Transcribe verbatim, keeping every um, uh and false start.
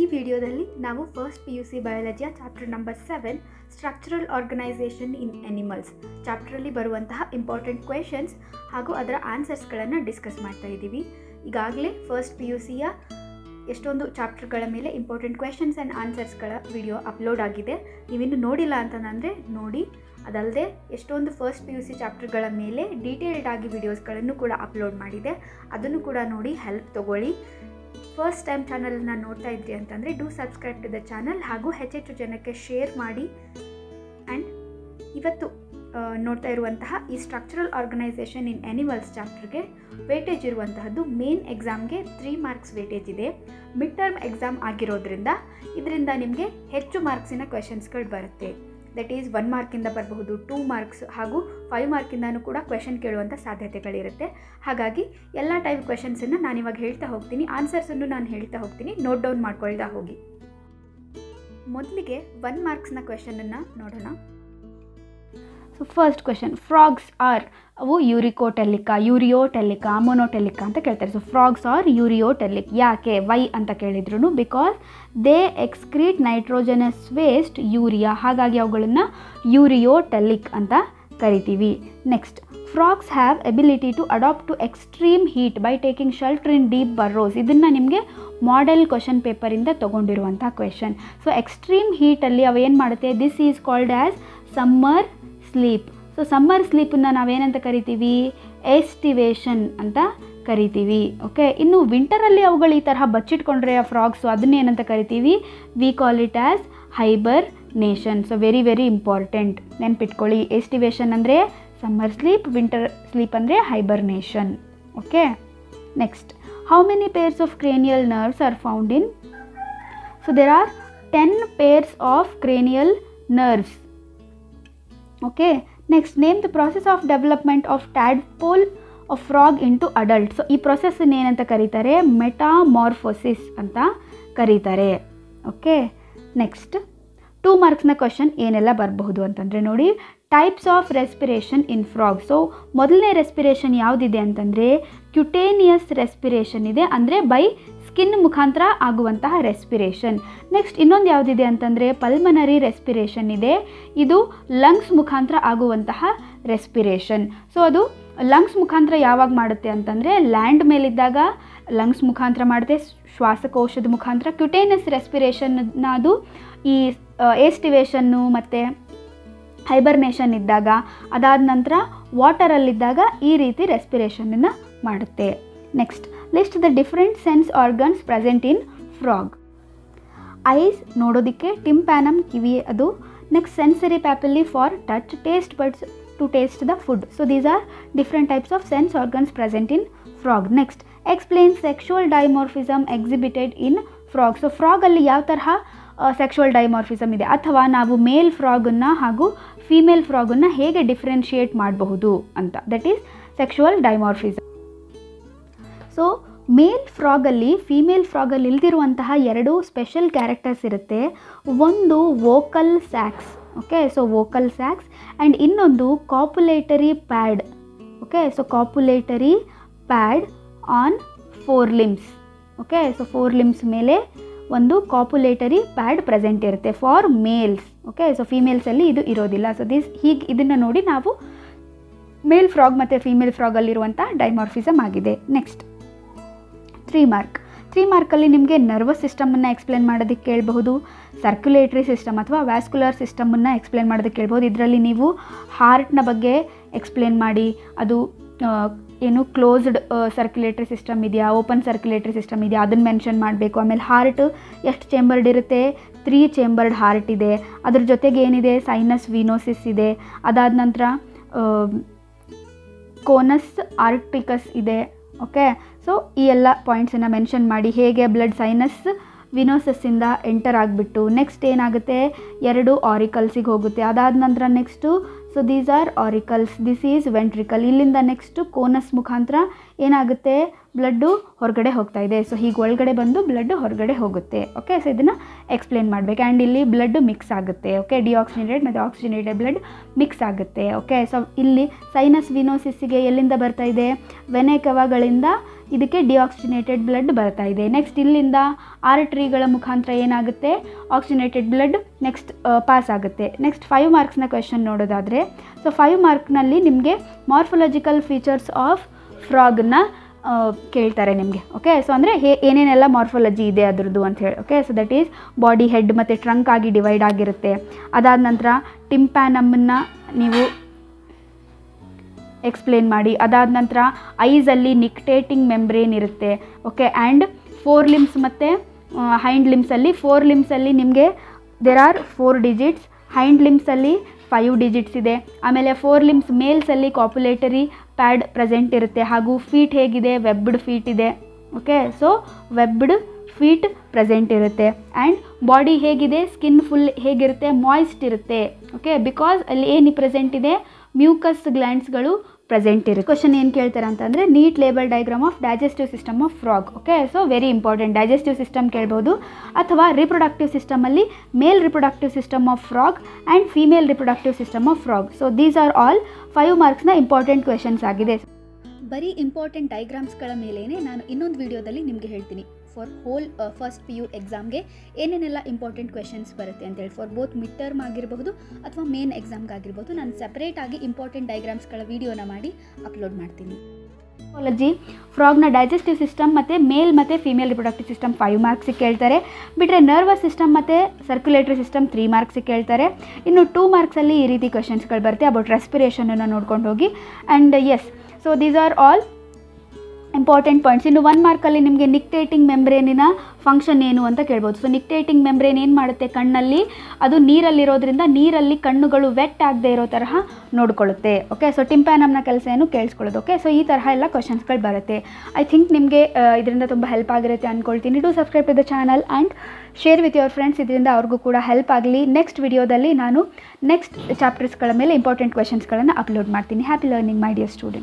ಈ ವಿಡಿಯೋದಲ್ಲಿ ನಾವು ಫಸ್ಟ್ ಪಿ ಯು ಸಿ ಬಯಾಲಜಿಯ chapter number seven structural organisation in animals ಚಾಪ್ಟರಲ್ಲಿ ಬರುವಂತಹ ಇಂಪಾರ್ಟೆಂಟ್ ಕ್ವೆಶನ್ಸ್ ಹಾಗೂ ಅದರ ಆನ್ಸರ್ಸ್ಗಳನ್ನು ಡಿಸ್ಕಸ್ ಮಾಡ್ತಾ ಇದ್ದೀವಿ. ಈಗಾಗಲೇ ಫಸ್ಟ್ ಪಿ ಯು ಸಿಯ ಎಷ್ಟೊಂದು ಚಾಪ್ಟರ್ಗಳ ಮೇಲೆ ಇಂಪಾರ್ಟೆಂಟ್ ಕ್ವೆಶನ್ಸ್ ಆ್ಯಂಡ್ ಆನ್ಸರ್ಸ್ಗಳ ವಿಡಿಯೋ ಅಪ್ಲೋಡ್ ಆಗಿದೆ. ನೀವಿನ್ನು ನೋಡಿಲ್ಲ ಅಂತಂದರೆ ನೋಡಿ. ಅದಲ್ಲದೆ ಎಷ್ಟೊಂದು ಫಸ್ಟ್ ಪಿ ಯು ಸಿ ಚಾಪ್ಟರ್ಗಳ ಮೇಲೆ ಡೀಟೇಲ್ಡ್ ಆಗಿ ವಿಡಿಯೋಸ್ಗಳನ್ನು ಕೂಡ ಅಪ್ಲೋಡ್ ಮಾಡಿದೆ, ಅದನ್ನು ಕೂಡ ನೋಡಿ ಹೆಲ್ಪ್ ತೊಗೊಳ್ಳಿ. ಫಸ್ಟ್ ಟೈಮ್ ಚಾನಲನ್ನು ನೋಡ್ತಾ ಇದ್ರಿ ಅಂತಂದರೆ do subscribe to the channel ಹಾಗೂ ಹೆಚ್ಚೆಚ್ಚು ಜನಕ್ಕೆ ಶೇರ್ ಮಾಡಿ. ಆ್ಯಂಡ್ ಇವತ್ತು ನೋಡ್ತಾ ಇರುವಂತಹ ಈ ಸ್ಟ್ರಕ್ಚರಲ್ ಆರ್ಗನೈಸೇಷನ್ ಇನ್ ಎನಿಮಲ್ಸ್ ಚಾಪ್ಟರ್ಗೆ ವೇಟೇಜ್ ಇರುವಂತಹದ್ದು ಮೇನ್ ಎಕ್ಸಾಮ್ಗೆ ತ್ರೀ ಮಾರ್ಕ್ಸ್ ವೇಟೇಜ್ ಇದೆ. ಮಿಡ್ ಟರ್ಮ್ ಎಕ್ಸಾಮ್ ಆಗಿರೋದ್ರಿಂದ ಇದರಿಂದ ನಿಮಗೆ ಹೆಚ್ಚು ಮಾರ್ಕ್ಸಿನ ಕ್ವೆಶನ್ಸ್ಗಳು ಬರುತ್ತೆ. ದಟ್ ಈಸ್ ಒನ್ ಮಾರ್ಕಿಂದ ಬರಬಹುದು, ಟೂ ಮಾರ್ಕ್ಸ್ ಹಾಗೂ ಫೈವ್ ಮಾರ್ಕಿಂದನೂ ಕೂಡ ಕ್ವೆಶನ್ ಕೇಳುವಂಥ ಸಾಧ್ಯತೆಗಳಿರುತ್ತೆ. ಹಾಗಾಗಿ ಎಲ್ಲ ಟೈಪ್ ಕ್ವೆಶನ್ಸನ್ನು ನಾನಿವಾಗ ಹೇಳ್ತಾ ಹೋಗ್ತೀನಿ, ಆನ್ಸರ್ಸನ್ನು ನಾನು ಹೇಳ್ತಾ ಹೋಗ್ತೀನಿ, ನೋಟ್ ಡೌನ್ ಮಾಡ್ಕೊಳ್ತಾ ಹೋಗಿ. ಮೊದಲಿಗೆ ಒನ್ ಮಾರ್ಕ್ಸ್ನ ಕ್ವೆಶನನ್ನು ನೋಡೋಣ. So first question, frogs are, ಅವು ಯುರಿಕೋಟೆಲಿಕಾ, ಯುರಿಯೋಟೆಲಿಕಾ, ಅಮೊನೊಟೆಲಿಕಾ ಅಂತ ಕೇಳ್ತಾರೆ. ಸೊ ಫ್ರಾಗ್ಸ್ ಆರ್ ಯುರಿಯೋಟೆಲಿಕ್, ಯಾಕೆ ವೈ ಅಂತ ಕೇಳಿದ್ರು, because they excrete nitrogenous waste urea, ಹಾಗಾಗಿ ಅವುಗಳನ್ನು ಯುರಿಯೋಟೆಲಿಕ್ ಅಂತ ಕರಿತೀವಿ. Next, frogs have ability to adapt to extreme heat by taking shelter in deep burrows. ಇದನ್ನು ನಿಮಗೆ ಮಾಡೆಲ್ ಕ್ವೆಶನ್ ಪೇಪರಿಂದ ತೊಗೊಂಡಿರುವಂಥ ಕ್ವೆಶನ್. ಸೊ ಎಕ್ಸ್ಟ್ರೀಮ್ ಹೀಟಲ್ಲಿ ಅವೇನು ಮಾಡುತ್ತೆ, this is called as summer sleep. So summer ಸ್ಲೀಪನ್ನು ನಾವೇನಂತ ಕರಿತೀವಿ, ಎಸ್ಟಿವೇಷನ್ ಅಂತ ಕರಿತೀವಿ. ಓಕೆ, ಇನ್ನು ವಿಂಟರಲ್ಲಿ ಅವುಗಳು ಈ ತರಹ ಬಚ್ಚಿಟ್ಕೊಂಡ್ರೆ ಆ ಫ್ರಾಗ್ಸು, ಅದನ್ನೇನಂತ ಕರಿತೀವಿ, we call it as hibernation. So very very important, ನೆನ್ಪಿಟ್ಕೊಳ್ಳಿ. ಎಸ್ಟಿವೇಷನ್ ಅಂದರೆ ಸಮ್ಮರ್ ಸ್ಲೀಪ್, ವಿಂಟರ್ ಸ್ಲೀಪ್ ಅಂದರೆ hibernation. Okay, next, how many pairs of cranial nerves are found in, so there are ten pairs of cranial nerves. Okay, next, name the process of development of tadpole of frog into adult. So ಈ ಪ್ರೊಸೆಸ್ಸನ್ನು ಏನಂತ ಕರೀತಾರೆ, metamorphosis ಅಂತ ಕರೀತಾರೆ. Okay, next two ಮಾರ್ಕ್ಸ್ನ question ಏನೆಲ್ಲ ಬರಬಹುದು ಅಂತಂದರೆ ನೋಡಿ, types of respiration in frog. So ಮೊದಲನೇ ರೆಸ್ಪಿರೇಷನ್ ಯಾವುದಿದೆ ಅಂತಂದರೆ ಕ್ಯುಟೇನಿಯಸ್ ರೆಸ್ಪಿರೇಷನ್ ಇದೆ, ಅಂದರೆ ಬೈ ಸ್ಕಿನ್ ಮುಖಾಂತರ ಆಗುವಂತಹ ರೆಸ್ಪಿರೇಷನ್. ನೆಕ್ಸ್ಟ್ ಇನ್ನೊಂದು ಯಾವುದಿದೆ ಅಂತಂದರೆ ಪಲ್ಮನರಿ ರೆಸ್ಪಿರೇಷನ್ ಇದೆ, ಇದು ಲಂಗ್ಸ್ ಮುಖಾಂತರ ಆಗುವಂತಹ ರೆಸ್ಪಿರೇಷನ್. ಸೊ ಅದು ಲಂಗ್ಸ್ ಮುಖಾಂತರ ಯಾವಾಗ ಮಾಡುತ್ತೆ ಅಂತಂದರೆ ಲ್ಯಾಂಡ್ ಮೇಲಿದ್ದಾಗ ಲಂಗ್ಸ್ ಮುಖಾಂತರ ಮಾಡುತ್ತೆ, ಶ್ವಾಸಕೋಶದ ಮುಖಾಂತರ. ಕ್ಯುಟೇನಸ್ ರೆಸ್ಪಿರೇಷನ್ನ ಅದು ಈ ಏಸ್ಟಿವೇಷನ್ನು ಮತ್ತು ಹೈಬರ್ನೇಷನ್ ಇದ್ದಾಗ, ಅದಾದ ನಂತರ ವಾಟರಲ್ಲಿದ್ದಾಗ ಈ ರೀತಿ ರೆಸ್ಪಿರೇಷನನ್ನು ಮಾಡುತ್ತೆ. Next, list the different sense organs present in frog. Eyes ನೋಡೋದಕ್ಕೆ, ಟಿಂಪ್ಯಾನಮ್ ಕಿವಿ ಅದು. Next, sensory papillae for touch, taste buds to taste the food. So these are different types of sense organs present in frog. Next, explain sexual dimorphism exhibited in frog. So ಫ್ರಾಗಲ್ಲಿ ಯಾವ ತರಹ sexual dimorphism ಇದೆ ಅಥವಾ ನಾವು ಮೇಲ್ ಫ್ರಾಗನ್ನು ಹಾಗೂ female ಫ್ರಾಗನ್ನು ಹೇಗೆ differentiate ಮಾಡಬಹುದು ಅಂತ, that is sexual dimorphism. So male ಫ್ರಾಗಲ್ಲಿ ಫೀಮೇಲ್ ಫ್ರಾಗಲ್ಲಿ ಇಲ್ದಿರುವಂತಹ ಎರಡು ಸ್ಪೆಷಲ್ ಕ್ಯಾರೆಕ್ಟರ್ಸ್ ಇರುತ್ತೆ. ಒಂದು vocal sacs, okay, so vocal sacs and ಇನ್ನೊಂದು copulatory pad. Okay, so copulatory pad on fore limbs. Okay, so fore limbs ಮೇಲೆ ಒಂದು ಕಾಪುಲೇಟರಿ ಪ್ಯಾಡ್ ಪ್ರೆಸೆಂಟ್ ಇರುತ್ತೆ ಫಾರ್ ಮೇಲ್ಸ್. ಓಕೆ, ಸೊ ಫೀಮೇಲ್ಸಲ್ಲಿ ಇದು ಇರೋದಿಲ್ಲ. ಸೊ ದಿಸ್ ಹೀಗೆ ಇದನ್ನು ನೋಡಿ ನಾವು ಮೇಲ್ ಫ್ರಾಗ್ ಮತ್ತು ಫೀಮೇಲ್ ಫ್ರಾಗಲ್ಲಿರುವಂಥ ಡೈಮಾರ್ಫಿಸಮ್ ಆಗಿದೆ. ನೆಕ್ಸ್ಟ್ ತ್ರೀ ಮಾರ್ಕ್ ತ್ರೀ ಮಾರ್ಕಲ್ಲಿ ನಿಮಗೆ ನರ್ವಸ್ ಸಿಸ್ಟಮನ್ನು ಎಕ್ಸ್ಪ್ಲೇನ್ ಮಾಡೋದಕ್ಕೆ ಕೇಳಬಹುದು, ಸರ್ಕ್ಯುಲೇಟರಿ ಸಿಸ್ಟಮ್ ಅಥವಾ ವ್ಯಾಸ್ಕುಲರ್ ಸಿಸ್ಟಮನ್ನು ಎಕ್ಸ್ಪ್ಲೇನ್ ಮಾಡೋದಕ್ಕೆ ಕೇಳ್ಬೋದು. ಇದರಲ್ಲಿ ನೀವು ಹಾರ್ಟ್ನ ಬಗ್ಗೆ ಎಕ್ಸ್ಪ್ಲೇನ್ ಮಾಡಿ, ಅದು ಏನು ಕ್ಲೋಸ್ಡ್ ಸರ್ಕ್ಯುಲೇಟರಿ ಸಿಸ್ಟಮ್ ಇದೆಯಾ, ಓಪನ್ ಸರ್ಕ್ಯುಲೇಟರಿ ಸಿಸ್ಟಮ್ ಇದೆಯಾ, ಅದನ್ನು ಮೆನ್ಷನ್ ಮಾಡಬೇಕು. ಆಮೇಲೆ ಹಾರ್ಟ್ ಎಷ್ಟು ಚೇಂಬರ್ಡ್ ಇರುತ್ತೆ, ತ್ರೀ ಚೇಂಬರ್ಡ್ ಹಾರ್ಟ್ ಇದೆ. ಅದ್ರ ಜೊತೆಗೆ ಏನಿದೆ, ಸೈನಸ್ ವೀನೋಸಿಸ್ ಇದೆ, ಅದಾದ ನಂತರ ಕೋನಸ್ ಆರ್ಟಿಕಸ್ ಇದೆ. ಓಕೆ, ಸೊ ಈ ಎಲ್ಲ ಪಾಯಿಂಟ್ಸನ್ನು ಮೆನ್ಷನ್ ಮಾಡಿ ಹೇಗೆ ಬ್ಲಡ್ ಸೈನಸ್ ವಿನೋಸಸ್ಸಿಂದ ಎಂಟರ್ ಆಗಿಬಿಟ್ಟು ನೆಕ್ಸ್ಟ್ ಏನಾಗುತ್ತೆ, ಎರಡು ಆರಿಕಲ್ಸಿಗೆ ಹೋಗುತ್ತೆ. ಅದಾದ ನಂತರ next, so these are auricles, this is ventricle. ಇಲ್ಲಿಂದ ನೆಕ್ಸ್ಟು ಕೋನಸ್ ಮುಖಾಂತರ ಏನಾಗುತ್ತೆ, ಬ್ಲಡ್ಡು ಹೊರಗಡೆ ಹೋಗ್ತಾ ಇದೆ. ಸೊ ಹೀಗೆ ಒಳಗಡೆ ಬಂದು ಬ್ಲಡ್ಡು ಹೊರಗಡೆ ಹೋಗುತ್ತೆ. ಓಕೆ, ಸೊ ಇದನ್ನು ಎಕ್ಸ್ಪ್ಲೇನ್ ಮಾಡಬೇಕು. ಆ್ಯಂಡ್ ಇಲ್ಲಿ ಬ್ಲಡ್ಡು ಮಿಕ್ಸ್ ಆಗುತ್ತೆ. ಓಕೆ, ಡಿಆಕ್ಸಿಜನೇಟೆಡ್ ಮತ್ತು ಆಕ್ಸಿಜನೇಟೆಡ್ ಬ್ಲಡ್ ಮಿಕ್ಸ್ ಆಗುತ್ತೆ. ಓಕೆ, ಸೊ ಇಲ್ಲಿ ಸೈನಸ್ ವಿನೋಸಿಸ್ಗೆ ಎಲ್ಲಿಂದ ಬರ್ತಾ ಇದೆ? ವೆನೆ ಕವಗಳಿಂದ ಇದಕ್ಕೆ ಡಿಆಕ್ಸಿಜನೇಟೆಡ್ ಬ್ಲಡ್ ಬರ್ತಾ ಇದೆ. ನೆಕ್ಸ್ಟ್ ಇಲ್ಲಿಂದ ಆರ್ಟ್ರಿಗಳ ಮುಖಾಂತರ ಏನಾಗುತ್ತೆ? ಆಕ್ಸಿಜನೇಟೆಡ್ ಬ್ಲಡ್ ನೆಕ್ಸ್ಟ್ ಪಾಸ್ ಆಗುತ್ತೆ. ನೆಕ್ಸ್ಟ್ ಫೈವ್ ಮಾರ್ಕ್ಸ್ನ ಕ್ವೆಶನ್ ನೋಡೋದಾದರೆ, ಸೊ ಫೈವ್ ಮಾರ್ಕ್ನಲ್ಲಿ ನಿಮಗೆ ಮಾರ್ಫೊಲಾಜಿಕಲ್ ಫೀಚರ್ಸ್ ಆಫ್ ಫ್ರಾಗ್ನ ಕೇಳ್ತಾರೆ ನಿಮಗೆ. ಓಕೆ, ಸೊ ಅಂದರೆ ಹೇ ಏನೇನೆಲ್ಲ ಮಾರ್ಫಾಲಜಿ ಇದೆ ಅದರದ್ದು ಅಂತ ಹೇಳಿ. Okay, so that is body head ಮತ್ತು ಟ್ರಂಕ್ ಆಗಿ ಡಿವೈಡ್ ಆಗಿರುತ್ತೆ. ಅದಾದ ನಂತರ ಟಿಂಪ್ಯಾನಮ್ನ ನೀವು ಎಕ್ಸ್ಪ್ಲೇನ್ ಮಾಡಿ. ಅದಾದ ನಂತರ ಐಸಲ್ಲಿ ನಿಕ್ಟೇಟಿಂಗ್ ಮೆಂಬ್ರೇನ್ ಇರುತ್ತೆ. ಓಕೆ, ಆ್ಯಂಡ್ ಫೋರ್ ಲಿಮ್ಸ್ ಮತ್ತು ಹೈಂಡ್ ಲಿಮ್ಸಲ್ಲಿ, ಫೋರ್ ಲಿಮ್ಸಲ್ಲಿ ನಿಮಗೆ there are four digits, hind ಲಿಮ್ಸಲ್ಲಿ ಫೈವ್ ಡಿಜಿಟ್ಸ್ ಇದೆ. ಆಮೇಲೆ ಫೋರ್ ಲಿಮ್ಸ್ ಮೇಲ್ಸಲ್ಲಿ ಕಾಪುಲೇಟರಿ ಪ್ಯಾಡ್ ಪ್ರೆಸೆಂಟ್ ಇರುತ್ತೆ. ಹಾಗೂ ಫೀಟ್ ಹೇಗಿದೆ? ವೆಬ್ಡ್ ಫೀಟ್ ಇದೆ. Okay, so webbed feet present ಇರುತ್ತೆ. ಆ್ಯಂಡ್ ಬಾಡಿ ಹೇಗಿದೆ? ಸ್ಕಿನ್ ಫುಲ್ ಹೇಗಿರುತ್ತೆ? ಮಾಯ್ಸ್ಟ್ ಇರುತ್ತೆ. ಓಕೆ, ಬಿಕಾಸ್ ಅಲ್ಲಿ ಏನು ಪ್ರೆಸೆಂಟ್ ಇದೆ? ಮ್ಯೂಕಸ್ ಗ್ಲ್ಯಾಂಡ್ಸ್ಗಳು ಪ್ರೆಸೆಂಟ್ ಇರುತ್ತೆ. ಕ್ವಶನ್ ಏನು ಕೇಳ್ತಾರೆ ಅಂತಂದರೆ, neat label diagram of digestive system of frog. Okay, so very important. Digestive system ಕೇಳ್ಬೋದು, ಅಥವಾ ರಿಪ್ರೊಡಕ್ಟಿವ್ ಸಿಸ್ಟಮಲ್ಲಿ male reproductive system of frog and female reproductive system of frog. So these are all five ಮಾರ್ಕ್ಸ್ನ important questions ಆಗಿದೆ. ಬರೀ important ಡೈಗ್ರಾಮ್ಸ್ಗಳ ಮೇಲೇ ನಾನು ಇನ್ನೊಂದು ವೀಡಿಯೋದಲ್ಲಿ ನಿಮಗೆ ಹೇಳ್ತೀನಿ for whole first P U ಎಕ್ಸಾಮ್ಗೆ ಏನೇನೆಲ್ಲ ಇಂಪಾರ್ಟೆಂಟ್ ಕ್ವೆಶನ್ಸ್ ಬರುತ್ತೆ ಅಂತೇಳಿ. ಫಾರ್ ಬೋತ್ ಮಿಡ್ ಟರ್ಮ್ ಆಗಿರ್ಬಹುದು ಅಥವಾ ಮೇನ್ ಎಕ್ಸಾಮ್ಗಾಗಿರ್ಬೋದು ನಾನು ಸಪ್ರೇಟಾಗಿ ಇಂಪಾರ್ಟೆಂಟ್ ಡೈಗ್ರಾಮ್ಸ್ಗಳ ವೀಡಿಯೋನ ಮಾಡಿ ಅಪ್ಲೋಡ್ ಮಾಡ್ತೀನಿ. ಮಾರ್ಫಾಲಜಿ, ಫ್ರಾಗ್ನ ಡೈಜೆಸ್ಟಿವ್ ಸಿಸ್ಟಮ್ ಮತ್ತು ಮೇಲ್ ಮತ್ತು ಫೀಮೇಲ್ ರಿಪ್ರೊಡಕ್ಟಿವ್ ಸಿಸ್ಟಮ್ ಫೈವ್ ಮಾರ್ಕ್ಸಿಗೆ ಕೇಳ್ತಾರೆ. ಬಿಟ್ಟರೆ ನರ್ವಸ್ ಸಿಸ್ಟಮ್ ಮತ್ತು ಸರ್ಕ್ಯುಲೇಟರಿ ಸಿಸ್ಟಮ್ ತ್ರೀ ಮಾರ್ಕ್ಸಿಗೆ ಕೇಳ್ತಾರೆ. ಇನ್ನು ಟೂ ಮಾರ್ಕ್ಸಲ್ಲಿ ಈ ರೀತಿ ಕ್ವೆಶನ್ಸ್ಗಳು ಬರುತ್ತೆ. ಅಬೌಟ್ ರೆಸ್ಪಿರೇಷನನ್ನು ನೋಡ್ಕೊಂಡು ಹೋಗಿ. And yes, so these are all important points. ಇನ್ನು ಒನ್ ಮಾರ್ಕಲ್ಲಿ ನಿಮಗೆ ನಿಕ್ಟೇಟಿಂಗ್ ಮೆಂಬ್ರೇನಿನ ಫಂಕ್ಷನ್ ಏನು ಅಂತ ಕೇಳ್ಬೋದು. ಸೊ ನಿಕ್ಟೇಟಿಂಗ್ ಮೆಂಬ್ರೇನ್ ಏನು ಮಾಡುತ್ತೆ? ಕಣ್ಣಲ್ಲಿ, ಅದು ನೀರಲ್ಲಿರೋದ್ರಿಂದ ನೀರಲ್ಲಿ ಕಣ್ಣುಗಳು ವೆಟ್ ಆಗದೆ ಇರೋ ತರಹ ನೋಡ್ಕೊಳ್ಳುತ್ತೆ. ಓಕೆ, ಸೊ ಟಿಂಪ್ಯಾನಮ್ನ ಕೆಲಸ ಏನು? ಕೇಳಿಸ್ಕೊಳ್ಳೋದು. ಓಕೆ, ಸೊ ಈ ತರಹ ಎಲ್ಲ ಕ್ವಶನ್ಸ್ಗಳು ಬರುತ್ತೆ. ಐ ಥಿಂಕ್ ನಿಮಗೆ ಇದರಿಂದ ತುಂಬ ಹೆಲ್ಪ್ ಆಗಿರುತ್ತೆ ಅಂದ್ಕೊಳ್ತೀನಿ. Do subscribe to the channel and share with your friends. ಇದರಿಂದ ಅವ್ರಿಗೂ ಕೂಡ ಹೆಲ್ಪ್ ಆಗಲಿ. ನೆಕ್ಸ್ಟ್ ವಿಡಿಯೋದಲ್ಲಿ ನಾನು ನೆಕ್ಸ್ಟ್ ಚಾಪ್ಟರ್ಸ್ಗಳ ಮೇಲೆ ಇಂಪಾರ್ಟೆಂಟ್ ಕ್ವೆಶನ್ಸ್ಗಳನ್ನು ಅಪ್ಲೋಡ್ ಮಾಡ್ತೀನಿ. Happy learning my dear student.